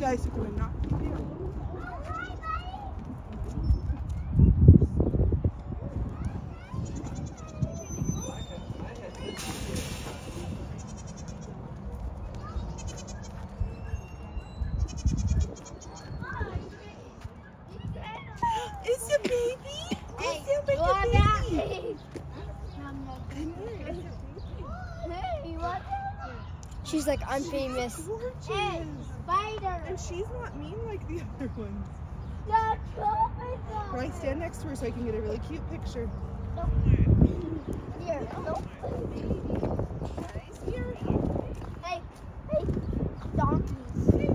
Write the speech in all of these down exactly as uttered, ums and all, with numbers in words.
guys are going not keep here. It's a baby. It's hey, a you baby. She's like, I'm she's famous. Hey, spider. And she's not mean like the other ones. Yeah, right, stand next to her so I can get a really cute picture. Nope. Here, nope. Here. Hey, hey, donkeys. Hey.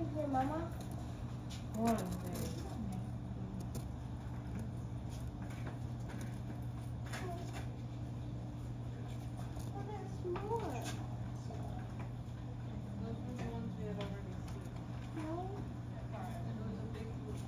is your mama? One day. Oh, there's more. Those were the ones we had already seen. No. And it was a big group.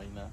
aí, né?